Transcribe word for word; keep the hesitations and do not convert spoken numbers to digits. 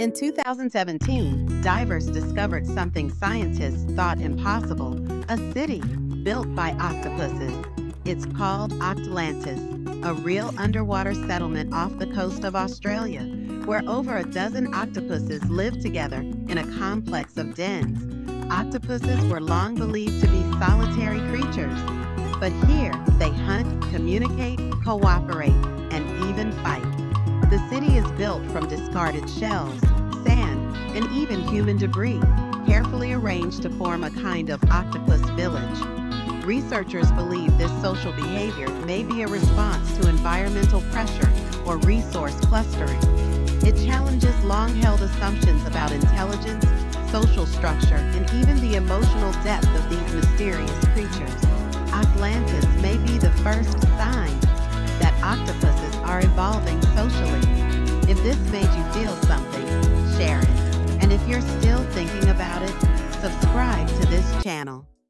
In two thousand seventeen, divers discovered something scientists thought impossible, a city built by octopuses. It's called Octlantis, a real underwater settlement off the coast of Australia, where over a dozen octopuses lived together in a complex of dens. Octopuses were long believed to be solitary creatures, but here they hunt, communicate, cooperate, and even fight. The city is built from discarded shells, sand, and even human debris, carefully arranged to form a kind of octopus village. Researchers believe this social behavior may be a response to environmental pressure or resource clustering. It challenges long-held assumptions about intelligence, social structure, and even the emotional depth of these mysterious creatures. Octlantis may be the first sign that octopuses are evolving socially. If this made you feel something, share it. And if you're still thinking about it, subscribe to this channel.